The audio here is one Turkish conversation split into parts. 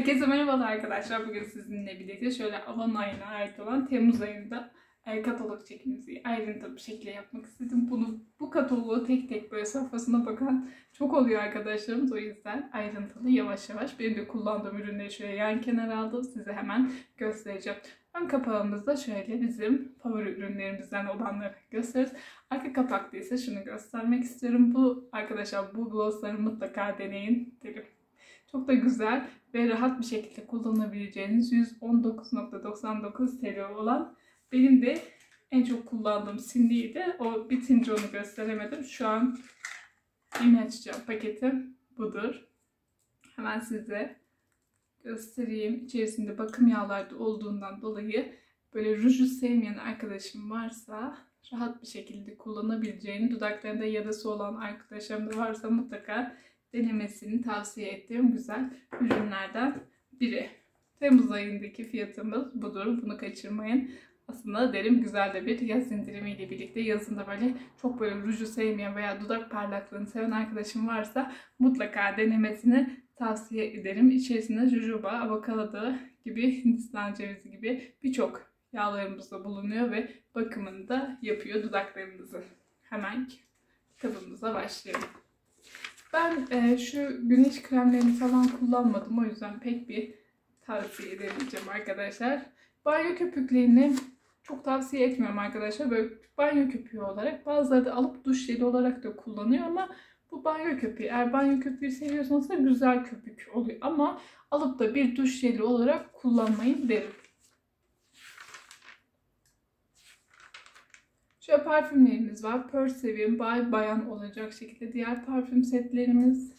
Herkese merhabalar arkadaşlar. Bugün sizinle birlikte şöyle Avon ayına ait olan Temmuz ayında katalog çekimizi ayrıntılı bir şekilde yapmak istedim. Bu kataloğu tek tek böyle sayfasına bakan çok oluyor arkadaşlarımız. O yüzden ayrıntılı yavaş yavaş benim de kullandığım ürünleri şöyle yan kenara aldım. Size hemen göstereceğim. Ön kapağımızda şöyle bizim favori ürünlerimizden olanları gösteririz. Arka kapakta ise şunu göstermek istiyorum. Arkadaşlar bu glossları mutlaka deneyin derim. Çok da güzel ve rahat bir şekilde kullanabileceğiniz 119.99 TL olan, benim de en çok kullandığım simliydi. O bitince onu gösteremedim. Şu an yeni açacağım paketim budur. Hemen size göstereyim. İçerisinde bakım yağları da olduğundan dolayı böyle ruju sevmeyen arkadaşım varsa rahat bir şekilde kullanabileceğini, dudaklarında yarası olan arkadaşlarım da varsa mutlaka denemesini tavsiye ettiğim güzel ürünlerden biri. Temmuz ayındaki fiyatımız budur. Bunu kaçırmayın. Aslında derim güzel de bir yaz indirimiyle birlikte yazında böyle çok böyle ruju sevmeyen veya dudak parlaklığını seven arkadaşım varsa mutlaka denemesini tavsiye ederim. İçerisinde jojoba, avokado gibi, Hindistan cevizi gibi birçok yağlarımızda bulunuyor ve bakımını da yapıyor dudaklarımızı. Hemen kitabımıza başlayalım. Ben şu güneş kremlerini falan kullanmadım. O yüzden pek bir tavsiye edemeyeceğim arkadaşlar. Banyo köpüklerini çok tavsiye etmiyorum arkadaşlar. Böyle banyo köpüğü olarak, bazıları da alıp duş jeli olarak da kullanıyor ama bu banyo köpüğü. Eğer banyo köpüğü seviyorsanız da güzel köpük oluyor ama alıp da bir duş jeli olarak kullanmayın derim. Şöyle parfümlerimiz var. Pearl Sevium by Bayan olacak şekilde diğer parfüm setlerimiz.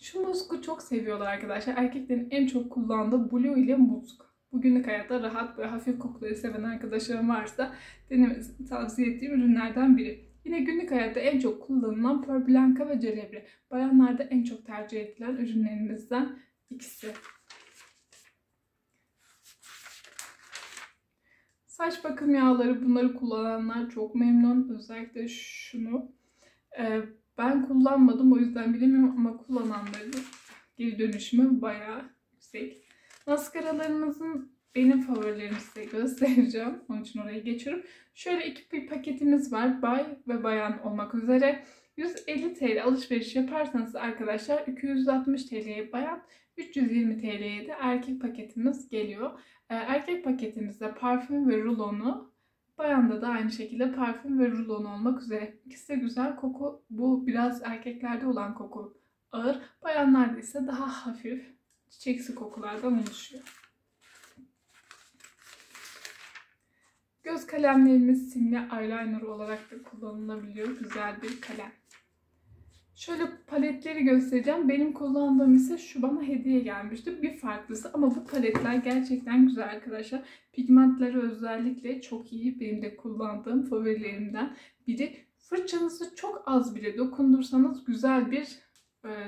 Şu musku çok seviyorlar arkadaşlar. Erkeklerin en çok kullandığı Blue ile musk. Bugünlük hayatta rahat ve hafif kokuları seven arkadaşlarım varsa denemesini tavsiye ettiğim ürünlerden biri. Yine günlük hayatta en çok kullanılan Pearl Blanca ve Cerebri. Bayanlarda en çok tercih edilen ürünlerimizden ikisi. Saç bakım yağları, bunları kullananlar çok memnun. Özellikle şunu ben kullanmadım, o yüzden bilemiyorum ama kullananların geri dönüşümü bayağı yüksek. Maskaralarımızın benim favorilerimi size göstereceğim. Onun için oraya geçiyorum. Şöyle iki paketimiz var. Bay ve bayan olmak üzere. 150 TL alışveriş yaparsanız arkadaşlar 260 TL'ye bayan, 320 TL'ye de erkek paketimiz geliyor. Erkek paketimizde parfüm ve rulonu, bayanda da aynı şekilde parfüm ve rulonu olmak üzere. İkisi de güzel koku. Bu biraz erkeklerde olan koku ağır. Bayanlarda ise daha hafif çiçeksi kokulardan oluşuyor. Göz kalemlerimiz simli eyeliner olarak da kullanılabiliyor. Güzel bir kalem. Şöyle paletleri göstereceğim. Benim kullandığım ise şu, bana hediye gelmişti. Bir farklısı ama bu paletler gerçekten güzel arkadaşlar. Pigmentleri özellikle çok iyi. Benim de kullandığım favorilerimden biri. Fırçanızı çok az bile dokundursanız güzel bir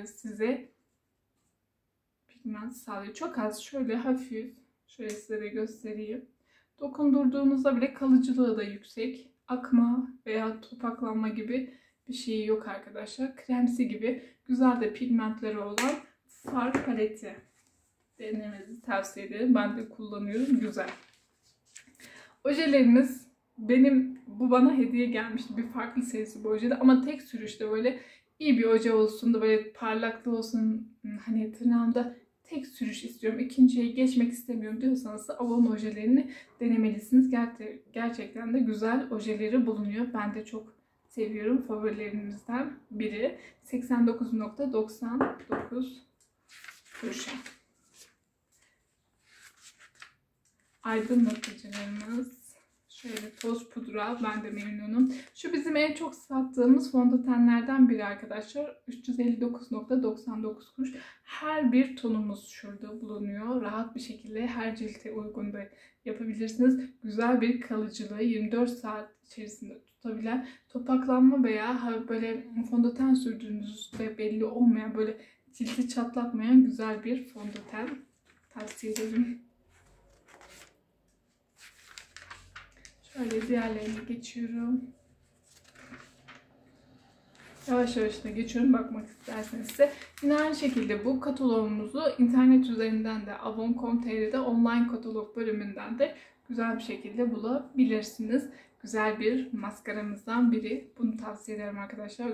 size pigment sağlıyor. Çok az, şöyle hafif. Şöyle size de göstereyim. Dokundurduğunuzda bile kalıcılığı da yüksek. Akma veya topaklanma gibi bir şey yok arkadaşlar. Kremsi gibi güzel de pigmentleri olan far paleti. Denemenizi tavsiye ederim. Ben de kullanıyorum. Güzel. Ojelerimiz benim, bu bana hediye gelmişti. Bir farklı serisi bu ojede ama tek sürüşte böyle iyi bir oje olsun da böyle parlaklı olsun. Hani tırnağımda tek sürüş istiyorum, ikinciye geçmek istemiyorum diyorsanız da Avon ojelerini denemelisiniz. Gerçekten de güzel ojeleri bulunuyor. Ben de çok seviyorum. Favorilerimizden biri. 89.99 kuruşa. Aydınlatıcılarımız. Şöyle toz pudra. Ben de memnunum. Şu bizim en çok sattığımız fondötenlerden biri arkadaşlar. 359.99 kuruş. Her bir tonumuz şurada bulunuyor. Rahat bir şekilde her ciltte uygun da yapabilirsiniz. Güzel bir kalıcılığı 24 saat içerisinde tutabilen, topaklanma veya böyle fondöten sürdüğünüzde belli olmayan, böyle cilti çatlatmayan güzel bir fondöten tavsiye ederim. Şöyle diğerlerine geçiyorum. yavaş yavaş da geçiyorum, bakmak isterseniz size. Yine aynı şekilde bu katalogumuzu internet üzerinden de avon.com.tr'de online katalog bölümünden de güzel bir şekilde bulabilirsiniz. Güzel bir maskaramızdan biri. Bunu tavsiye ederim arkadaşlar.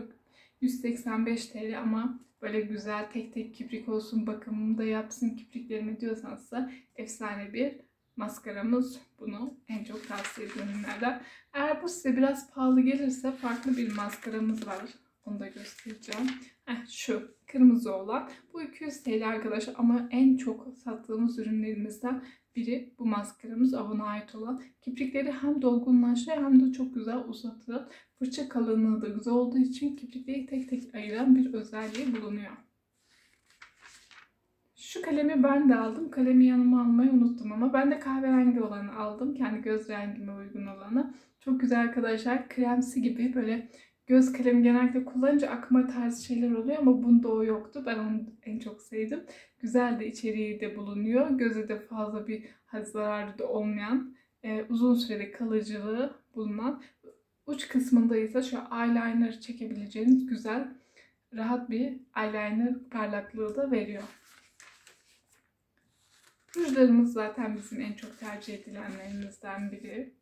185 TL ama böyle güzel tek tek kibrik olsun, bakımımı da yapsın kibriklerimi diyorsanız da efsane bir maskaramız. Bunu en çok tavsiye edilenlerden. Eğer bu size biraz pahalı gelirse farklı bir maskaramız var. Onu da göstereceğim. Şu kırmızı olan. Bu 200 TL arkadaşlar ama en çok sattığımız ürünlerimizden biri bu maskaramız, Avon'a ait olan. Kiprikleri hem dolgunlaşıyor hem de çok güzel uzatıyor. Fırça kalınlığı da güzel olduğu için kiprikleri tek tek ayıran bir özelliği bulunuyor. Şu kalemi ben de aldım. Kalemi yanıma almayı unuttum ama ben de kahverengi olanı aldım. Kendi göz rengime uygun olanı. Çok güzel arkadaşlar. Kremsi gibi böyle göz kalemi genellikle kullanınca akma tarzı şeyler oluyor ama bunda o yoktu. Ben onu en çok sevdim. Güzel de içeriği de bulunuyor. Göze de fazla bir zararı da olmayan, uzun sürede kalıcılığı bulunan. Uç kısmında ise şu eyeliner çekebileceğiniz güzel, rahat bir eyeliner parlaklığı da veriyor. Rujlarımız zaten bizim en çok tercih edilenlerimizden biri.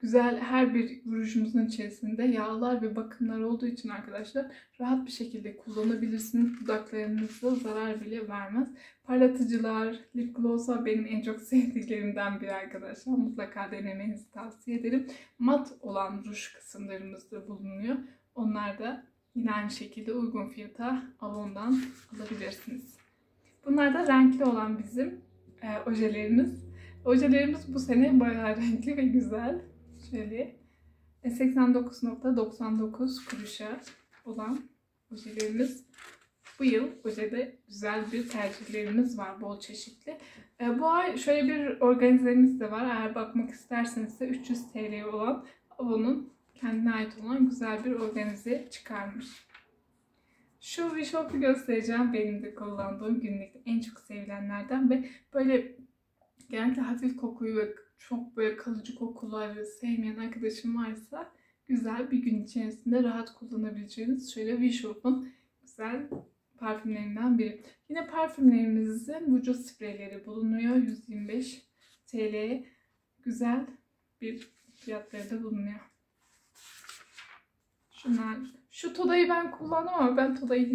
Güzel, her bir rujumuzun içerisinde yağlar ve bakımlar olduğu için arkadaşlar rahat bir şekilde kullanabilirsiniz. Dudaklarınızda zarar bile vermez. Parlatıcılar, lip gloss'a benim en çok sevdiklerimden biri arkadaşlar. Mutlaka denemenizi tavsiye ederim. Mat olan ruj kısımlarımızda bulunuyor. Onlar da yine aynı şekilde uygun fiyata Avon'dan alabilirsiniz. Bunlar da renkli olan bizim ojelerimiz. Ojelerimiz bu sene bayağı renkli ve güzel. Şöyle 89.99 kuruşa olan ojelerimiz. Bu yıl ojede güzel bir tercihlerimiz var, bol çeşitli. Bu ay şöyle bir organizemiz de var. Eğer bakmak isterseniz de 300 TL olan Avon'un kendine ait olan güzel bir organize çıkarmış. Şu vişopu göstereceğim. Benim de kullandığım günlük en çok sevilenlerden ve böyle genellikle hafif kokuyu ve çok böyle kalıcı kokuları sevmeyen arkadaşım varsa güzel bir gün içerisinde rahat kullanabileceğiniz şöyle Vishop'un güzel parfümlerinden biri. Yine parfümlerimizin vücut spreyleri bulunuyor. 125 TL güzel bir fiyatları da bulunuyor. Şunlar. Şu Toda'yı ben kullandım ama ben Toda'yı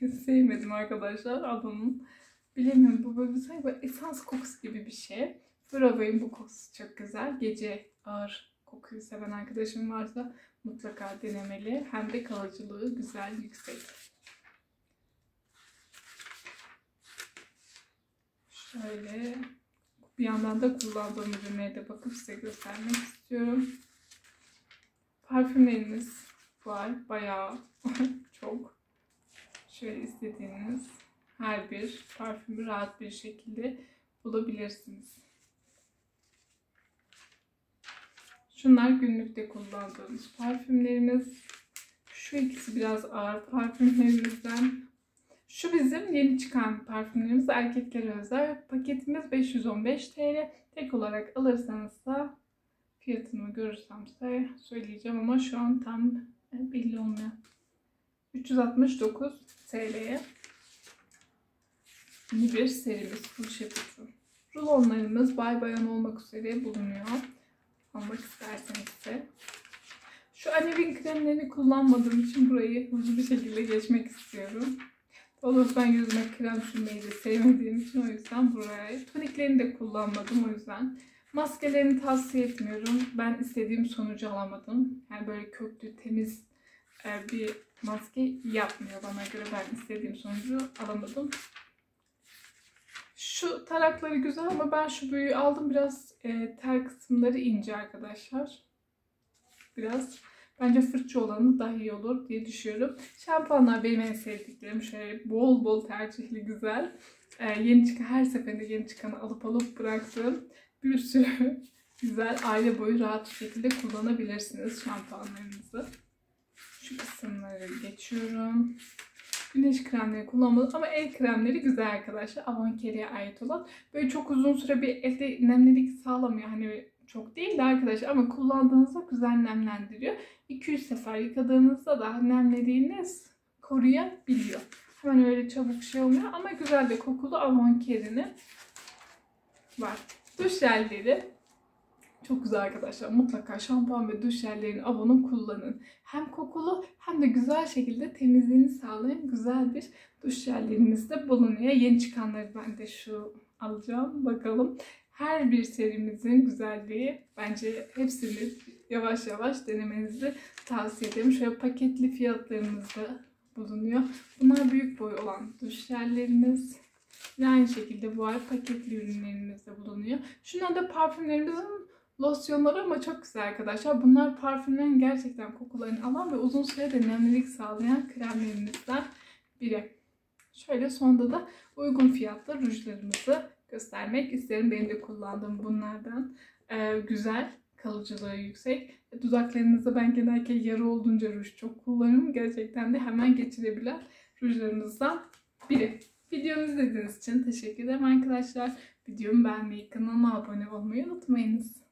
hiç sevmedim arkadaşlar. Adamın bilemiyorum, bu böyle sanki böyle esans kokusu gibi bir şey. Bravo'nun bu kokusu çok güzel. Gece ağır kokuyu seven arkadaşım varsa mutlaka denemeli. Hem de kalıcılığı güzel, yüksek. Şöyle bir yandan da kullandığım ürünleri de bakıp size göstermek istiyorum. Parfümlerimiz var. Bayağı çok. Şöyle istediğiniz her bir parfümü rahat bir şekilde bulabilirsiniz. Şunlar günlükte kullandığımız parfümlerimiz. Şu ikisi biraz ağır parfümlerimizden. Şu bizim yeni çıkan parfümlerimiz, erkeklere özel. Paketimiz 515 TL. Tek olarak alırsanız da fiyatını görürsem size söyleyeceğim ama şu an tam belli olmuyor. 369 TL'ye yeni bir serimiz. Fırça şişesi. Rulonlarımız bay bayan olmak üzere bulunuyor. Almak isterseniz de. Şu Avon kremlerini kullanmadığım için burayı hızlı bir şekilde geçmek istiyorum. Dolayısıyla ben yüzüme krem sürmeyi de sevmediğim için o yüzden buraya. Toniklerini de kullanmadım o yüzden. Maskelerini tavsiye etmiyorum. Ben istediğim sonucu alamadım. Yani böyle köklü, temiz bir maske yapmıyor bana göre. Ben istediğim sonucu alamadım. Şu tarakları güzel ama ben şu büyüğü aldım. Biraz tel kısımları ince arkadaşlar. Biraz bence fırça olanı daha iyi olur diye düşünüyorum. Şampuanlar benim en sevdiklerim. Şöyle bol bol tercihli güzel. Yeni çıkan, her seferinde yeni çıkanı alıp bıraktığım bir sürü güzel, aile boyu rahat bir şekilde kullanabilirsiniz şampuanlarınızı. Şu kısımları geçiyorum. Güneş kremleri kullanmadım ama el kremleri güzel arkadaşlar. Avon Care'ye ait olan. Böyle çok uzun süre bir elde nemlilik sağlamıyor. Hani çok değil de arkadaşlar ama kullandığınızda güzel nemlendiriyor. 2-3 sefer yıkadığınızda da nemlediğiniz koruyabiliyor. Hemen öyle çabuk şey olmuyor ama güzel de kokulu Avon Care'nin var. Duş jelleri çok güzel arkadaşlar. Mutlaka şampuan ve duş jellerini Avon'u kullanın. Hem kokulu hem de güzel şekilde temizliğini sağlayan güzel bir duş jellerimiz de bulunuyor. Yeni çıkanları ben de şu alacağım. Bakalım. Her bir serimizin güzelliği, bence hepsini yavaş yavaş denemenizi tavsiye ederim. Şöyle paketli fiyatlarımızda bulunuyor. Bunlar büyük boy olan duş jellerimiz. Ve aynı şekilde bu ay paketli ürünlerimiz de bulunuyor. Şunlar da parfümlerimizin losyonları ama çok güzel arkadaşlar. Bunlar parfümlerin gerçekten kokularını alan ve uzun sürede nemlilik sağlayan kremlerimizden biri. Şöyle sonda da uygun fiyatlı rujlarımızı göstermek isterim. Benim de kullandığım bunlardan güzel, kalıcılığı yüksek. Dudaklarınızda ben genellikle yarı olduğunca ruj çok kullanırım. Gerçekten de hemen geçirebilen rujlarımızdan biri. Videomu izlediğiniz için teşekkür ederim arkadaşlar. Videomu beğenmeyi, kanalıma abone olmayı unutmayınız.